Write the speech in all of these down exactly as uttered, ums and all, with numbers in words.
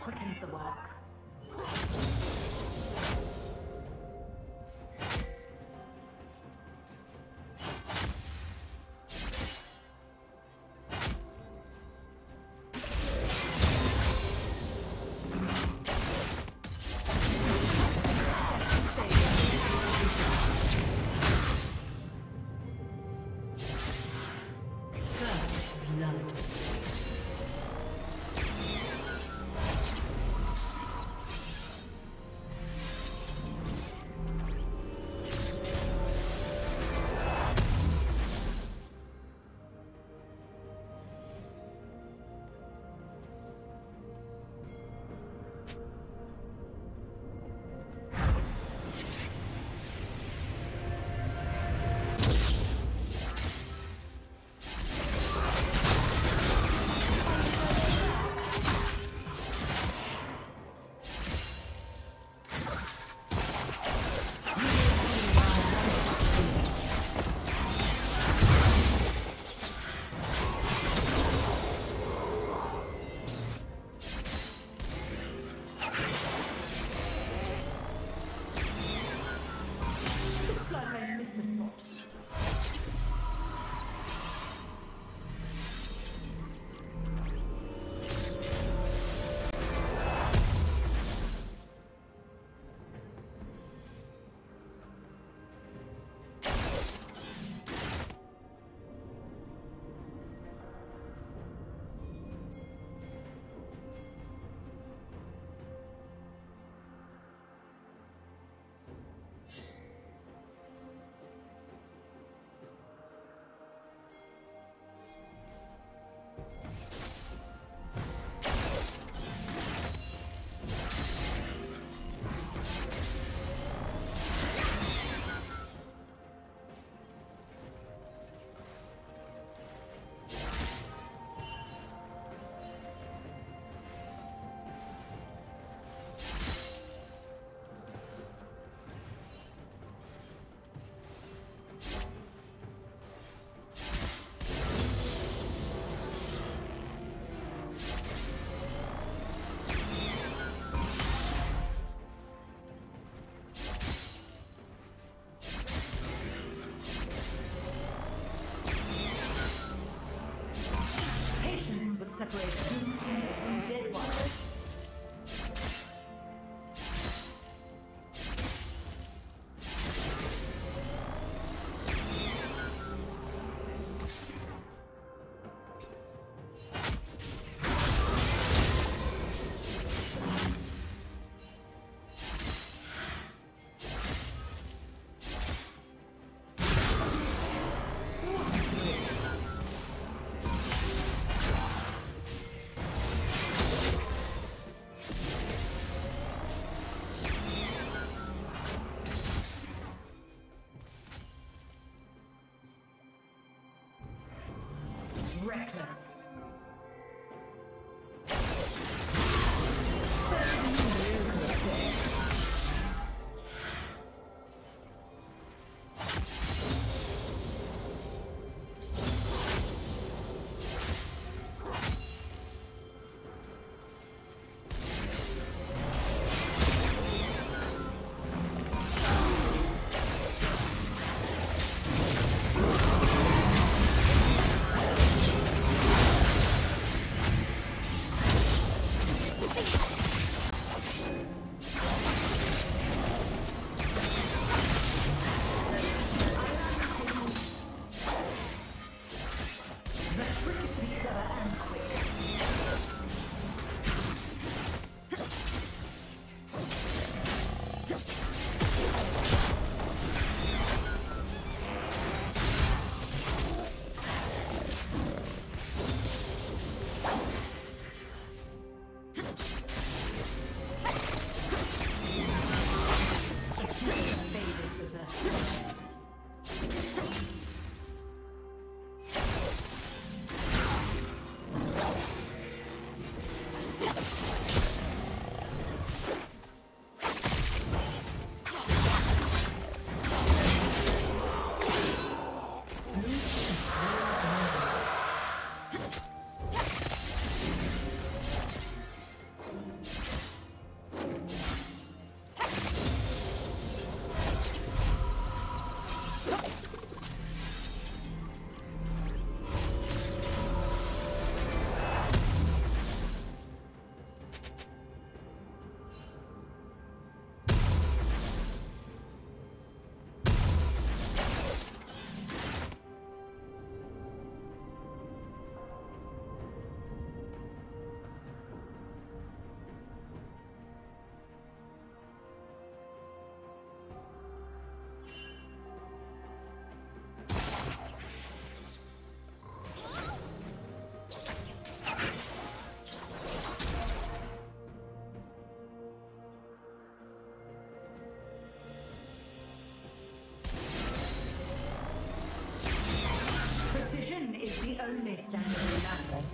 Quickens the work. Separate two enemies from dead ones. stand in battle.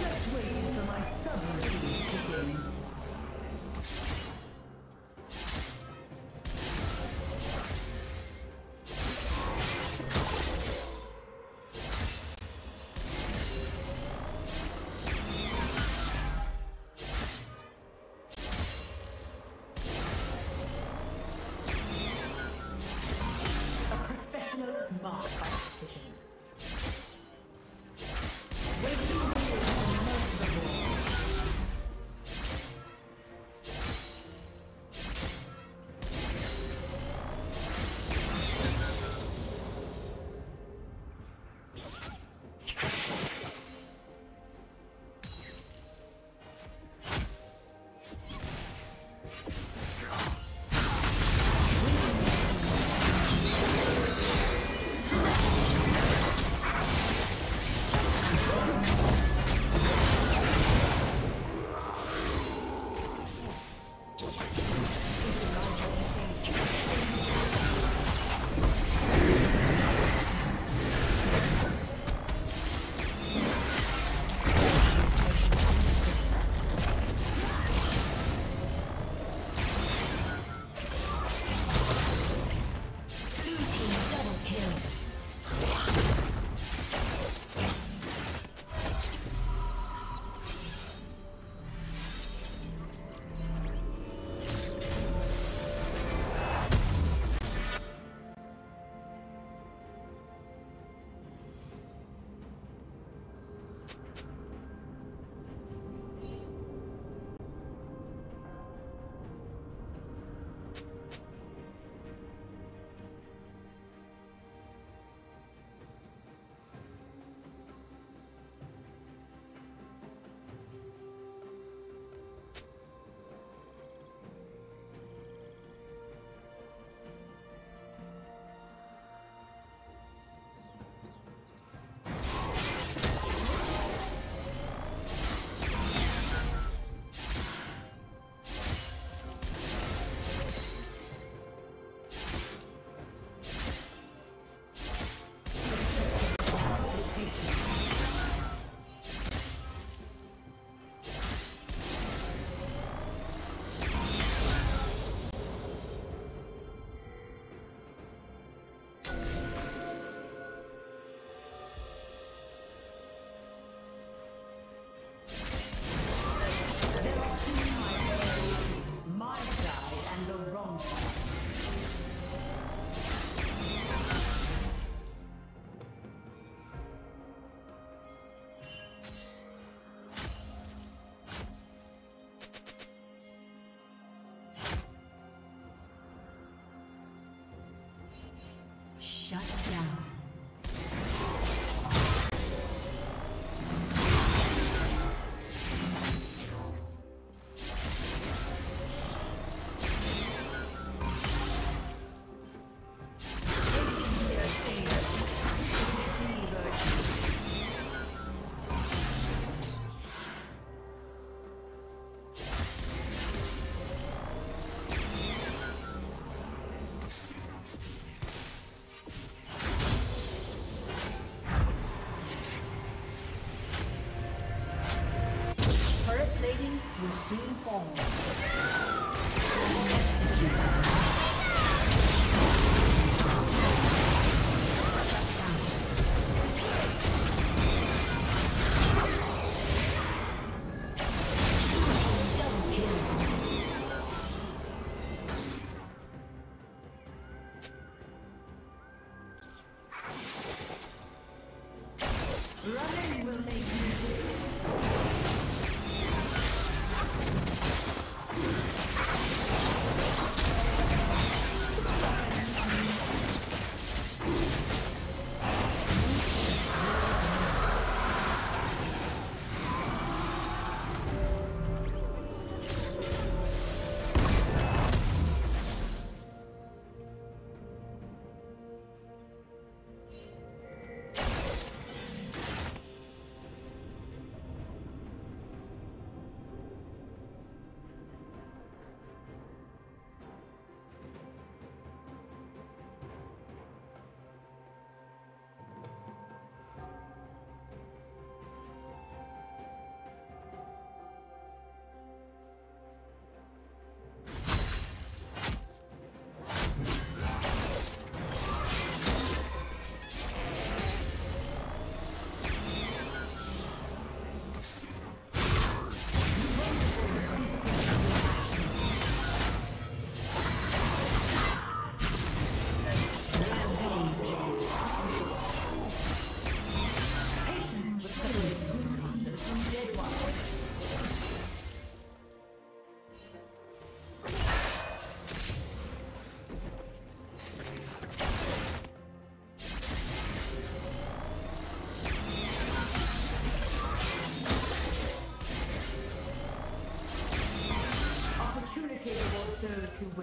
Just waiting for my summoning to begin. Shut down. who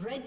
Red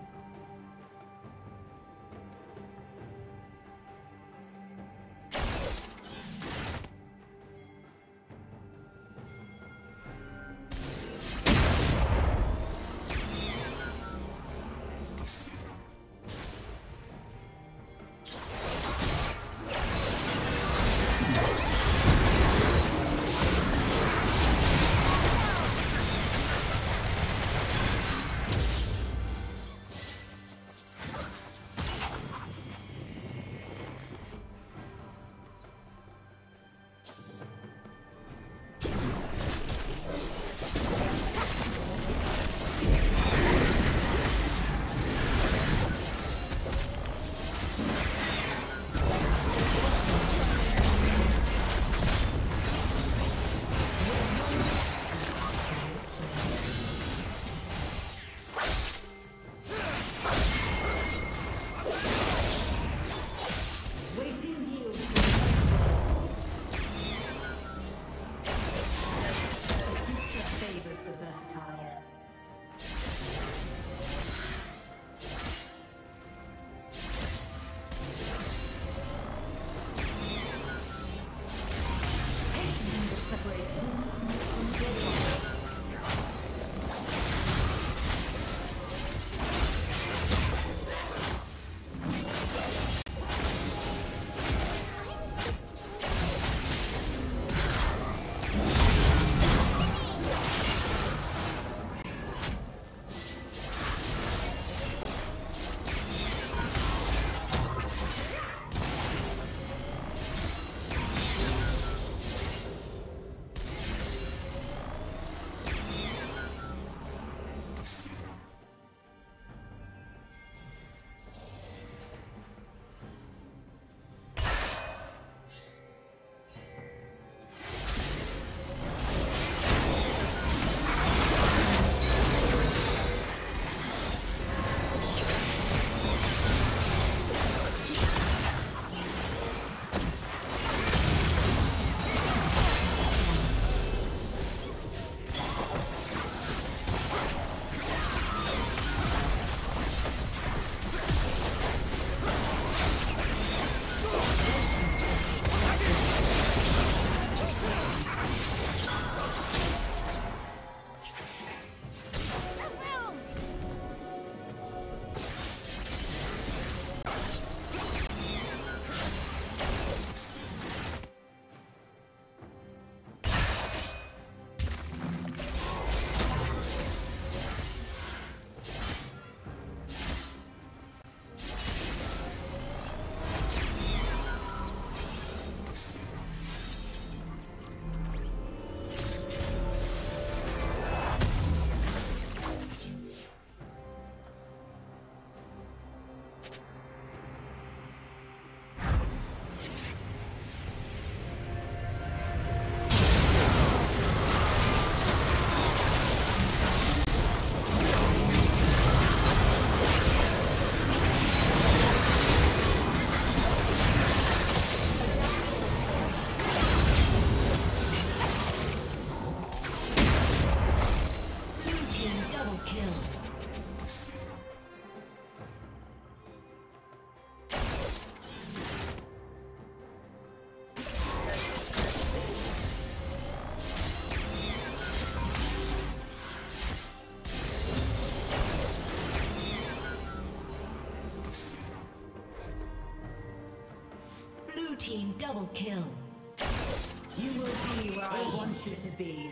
team double kill. You will be where I want you to be.